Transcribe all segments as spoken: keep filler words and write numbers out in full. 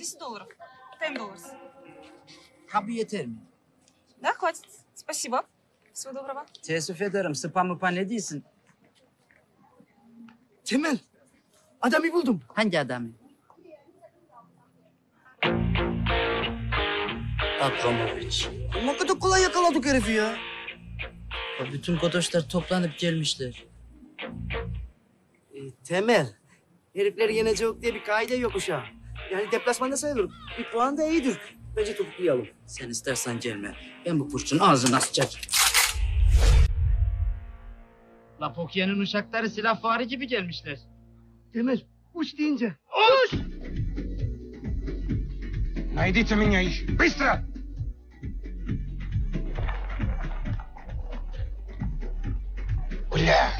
десять долларов. Ten dollars. Kabı yeter mi? Da, хватит. Спасибо. Всего доброго. Teessüf ederim. Sıpa mıpa ne değilsin? Kemal, adamı buldum. Hangi adamı? Abramoviç. Ne kadar kolay yakaladık herifi ya. Ya bütün kodoşlar toplanıp gelmişler. E, Temel, herifler yenece yok diye bir kaide yokmuş ha. Yani deplasmanda sayılır. Bir puan da iyidir. Bence topuklayalım. Sen istersen gelme. Ben bu kurşun ağzına sıçacağım. La Pokya'nın uşakları silah fare gibi gelmişler. Temel, uç deyince. Uç! Найдите меня еще! Быстро! Бля!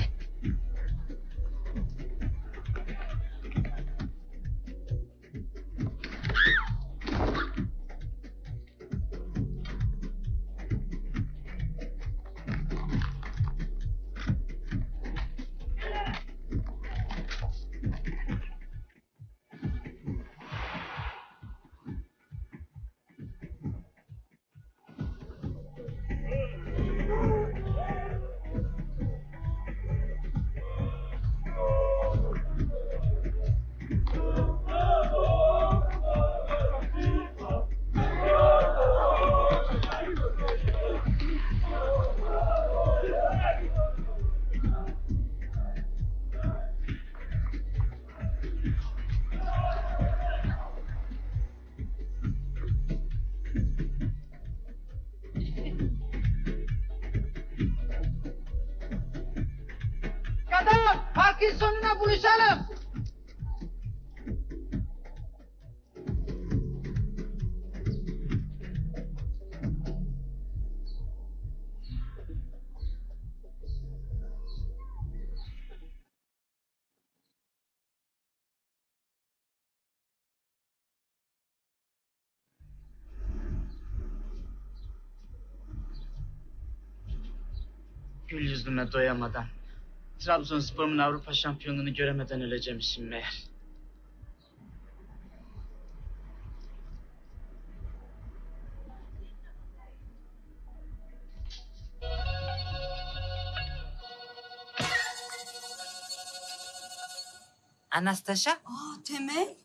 Sonuna buluşalım. Gül yüzüme doyamadan. Trabzonspor'un Avrupa şampiyonluğunu göremeden öleceğim işim meğer. Anastasia? Aa, Temel.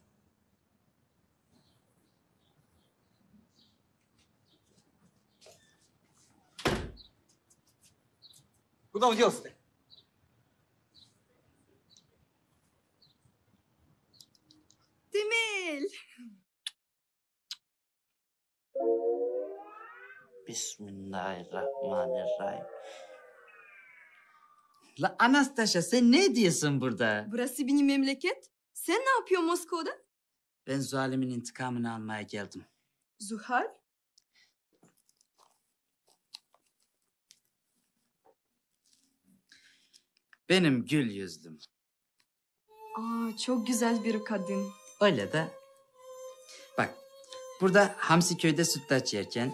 Куда уделся ты? Bismillahirrahmanirrahim. La Anastasia sen ne diyorsun burada? Burası benim memleket. Sen ne yapıyorsun Moskova'da? Ben Zuhal'imin intikamını almaya geldim. Zuhal? Benim gül yüzlüm. Aa, çok güzel bir kadın. Öyle de. Bak, burada Hamsiköy'de sütlaç yerken...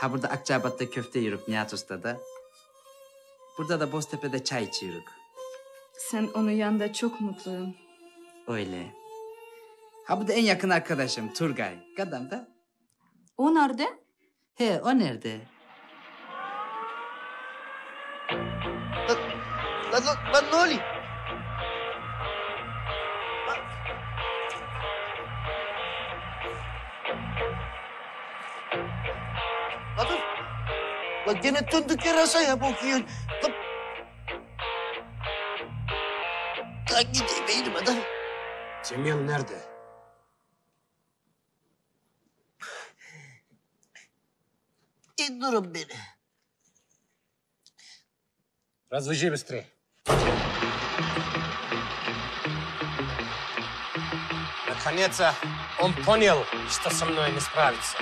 Ha burada Akçabat'ta köfte yiyoruz Nihat Usta'da. Burada da Boztepe'de çay içiyoruz. Sen onun yanında çok mutluyum. Öyle. Ha bu da en yakın arkadaşım Turgay. Kadam da. O nerede? He o nerede? Lan, lan, lan, lan ne oluyor? Lan gene döndük yarasaya bakıyorsun. Lan... Lan gideyim benim adam. Cemil nerede? İndirin beni. Развяжи быстрее. Наконец-то он понял, что со мной не справится.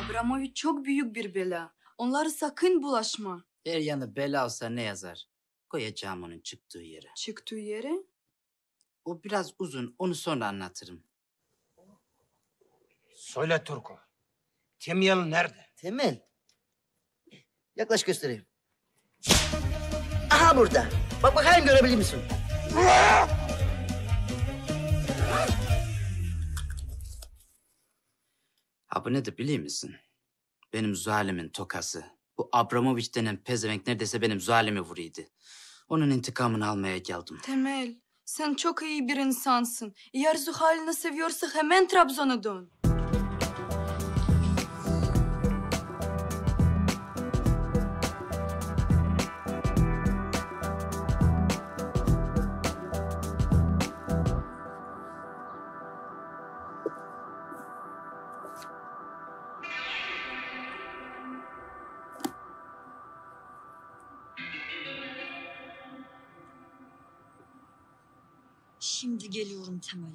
Abramoviç çok büyük bir bela. Onlara sakın bulaşma. Her yanı bela olsa ne yazar? Koyacağım onun çıktığı yere. Çıktığı yere? O biraz uzun, onu sonra anlatırım. Söyle Turko, Temel nerede? Temel? Yaklaş göstereyim. Aha burada. Bak bakayım görebilir misin? Ha bu nedir biliyor musun? Benim zalimin tokası. Bu Abramoviç denen pezevenk neredeyse benim zalimi vuruydu. Onun intikamını almaya geldim. Temel, sen çok iyi bir insansın. Eğer Zuhal'ını seviyorsa hemen Trabzon'a dön. Şimdi geliyorum Temel.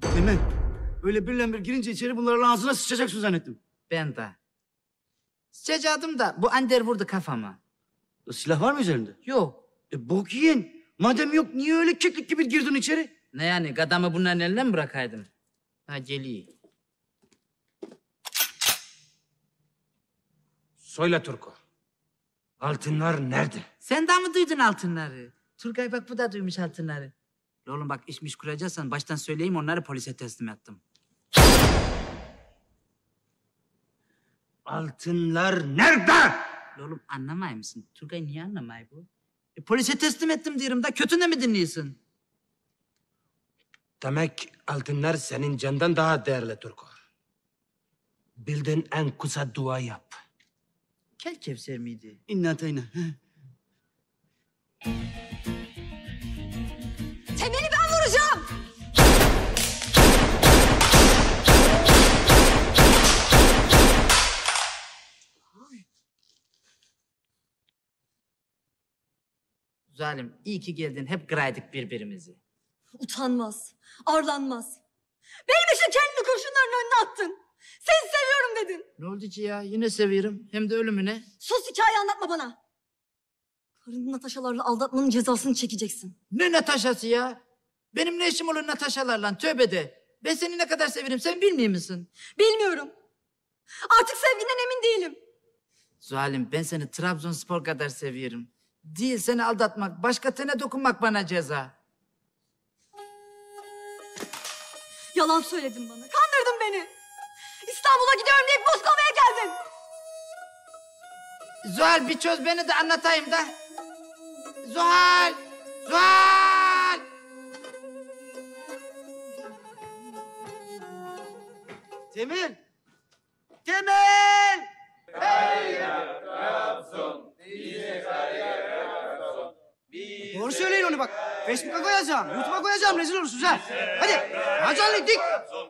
Temel, öyle birden bir girince içeri bunların ağzına sıçacaksın zannettim. Ben de. Sıçacaktım da bu Ender vurdu kafama. O silah var mı üzerinde? Yok. E bok yiyen. Madem yok niye öyle keklik gibi girdin içeri? Ne yani, adamı bunların eline mi bırakaydım? Ha geliyor. Söyle Turko, altınlar nerede? Sen de mi duydun altınları? Turgay bak bu da duymuş altınları. Oğlum bak işmiş kuracaksan baştan söyleyeyim, onları polise teslim ettim. Altınlar nerede? Oğlum anlamay mısın? Turgay niye anlamay bu? E, polise teslim ettim diyorum da kötü ne mi dinliyorsun? Demek altınlar senin candan daha değerli Turko. Bildiğin en kısa dua yap. Kel Kevser miydi? İnna tayna. Temel'i ben vuracağım! Zalim, iyi ki geldin. Hep kıraydık birbirimizi. Utanmaz, arlanmaz. Benim için kendini kurşunların önüne attın. Seni seviyorum dedin. Ne oldu ki ya? Yine seviyorum. Hem de ölümüne. Sus, hikaye anlatma bana. Karını Nataşalarla aldatmanın cezasını çekeceksin. Ne Nataşası ya? Benim ne işim olur Nataşalarla? Tövbe de. Ben seni ne kadar severim sen bilmiyor musun? Bilmiyorum. Artık sevginden emin değilim. Zuhal'im ben seni Trabzonspor kadar seviyorum. Değil seni aldatmak, başka tene dokunmak bana ceza. Yalan söyledin bana. Kandırdın beni. İstanbul'a gidiyorum diye Moskova'ya geldin. Zuhal bir çöz beni de anlatayım da. Zuhal! Zuhal! Temel! Temel! Kariyer Trabzon, bize kariyer Trabzon. Doğru söyleyin onu bak. Facebook'a koyacağım, YouTube'a koyacağım, rezil olursunuz ha. Hadi, hacanlık dik.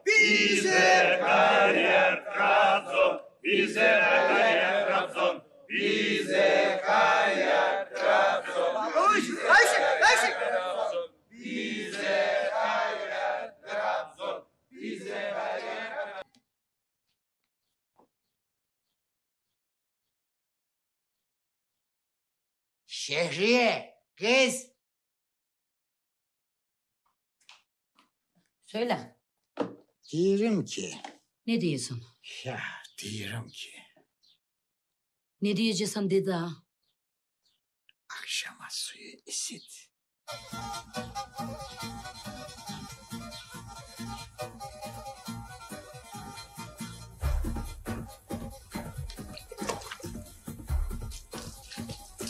Bize kariyer Trabzon, bize kariyer Trabzon, bize kariyer Trabzon. Bize kariyer Trabzon, bize kariyer Trabzon, bize kariyer Trabzon. Şehriye, kız. Söyle. Diyorum ki... Ne diyorsun? Ya diyorum ki... Ne diyeceksin dede ha? Akşama suyu ısıt.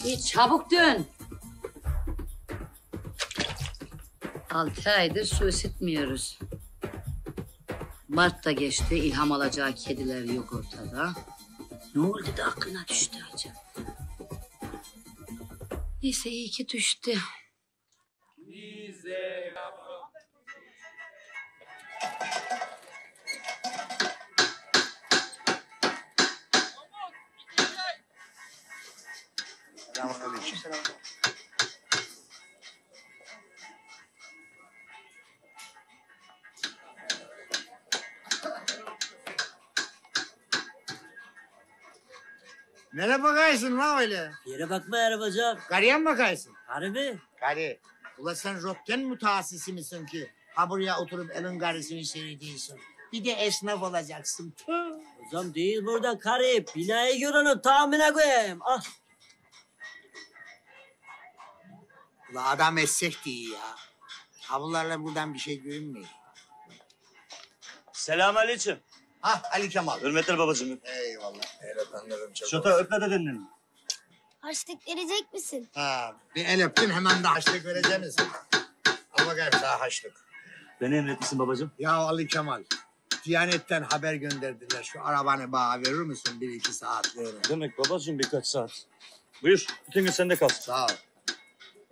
İyi çabuk dön. Altı aydır su ısıtmıyoruz. Mart da geçti, ilham alacağı kediler yok ortada. Ne oldu da aklına düştü acaba? Neyse iyi ki düştü. Nereye bakaysın lan öyle? Yere bakma arabacığım. Karıya mı bakaysın? Karı mı? Karı. Ula sen röntgen mütehassisi misin ki? Ha buraya oturup elin karısını seyrediyorsun. Bir de esnaf olacaksın. Hocam değil burada karı. Binayı görünü tahmine koyayım. Ah. Ula adam etsek de iyi ya. Havlularla buradan bir şey görünmüyor. Selamünaleyküm. Hah Ali Kemal. Hürmetler babacığım. Eyvallah. Evet anlarım çok. Şota öpme de dinlerim. Harçlık verecek misin? Ha, bir el öptün hemen de harçlık vereceğimiz. Al bakayım daha harçlık. Beni emretmişsin babacığım. Ya Ali Kemal. Diyanetten haber gönderdiler. Şu arabanı bana verir misin bir iki saat böyle? Demek babacığım birkaç saat. Buyur. Bütün gün sende kalsın. Sağ ol.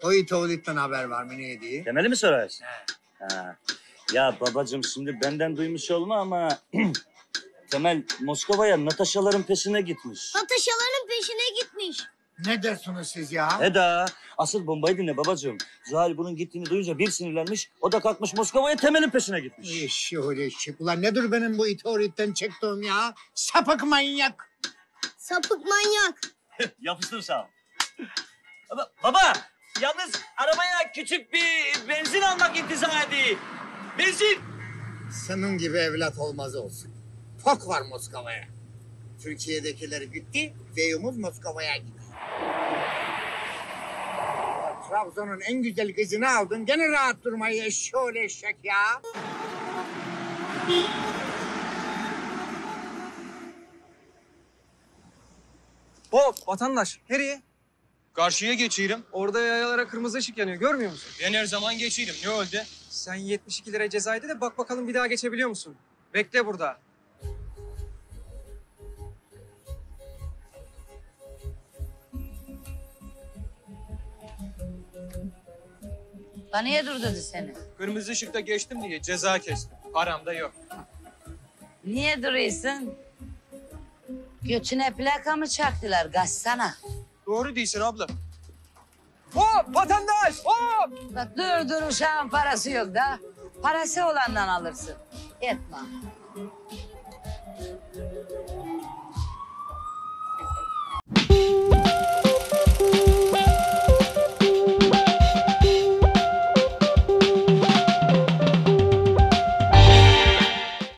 O İtovlit'ten haber var mı? Ne diye? Temeli mi sorarsın? He. Ha. Ya babacığım şimdi benden duymuş olma ama... Temel Moskova'ya Nataşaların peşine gitmiş. Nataşaların peşine gitmiş. Ne dersiniz siz ya? Eda. Asıl bombayı dinle babacığım. Zuhal bunun gittiğini duyunca bir sinirlenmiş. O da kalkmış Moskova'ya Temel'in peşine gitmiş. Eşşi holeşşik. Ulan nedir benim bu İtovlit'ten çektiğim ya? Sapık manyak. Sapık manyak. Yapıştım sağ ol. Baba, baba. Yalnız arabaya küçük bir benzin almak intizadi. Benzin! Senin gibi evlat olmaz olsun. Fok var Moskova'ya. Türkiye'dekileri bitti, beyimiz Moskova'ya gitti. Trabzon'un en güzel kızını aldın, gene rahat durmayı eşşoğlu eşek ya. Hop vatandaş, nereye? Karşıya geçiyorum. Orada yayalara kırmızı ışık yanıyor. Görmüyor musun? Ben her zaman geçiyorum. Ne oldu? Sen yetmiş iki lira cezaydı da bak bakalım bir daha geçebiliyor musun? Bekle burada. Bana niye durdurdu seni? Kırmızı ışıkta geçtim diye ceza kestim. Param da yok. Niye duruyorsun? Göçüne plaka mı çaktılar? Gazsana. Doğru değilsin abla. Hop vatandaş hop! Dur dur uşağın parası yok da. Parası olandan alırsın. Etme.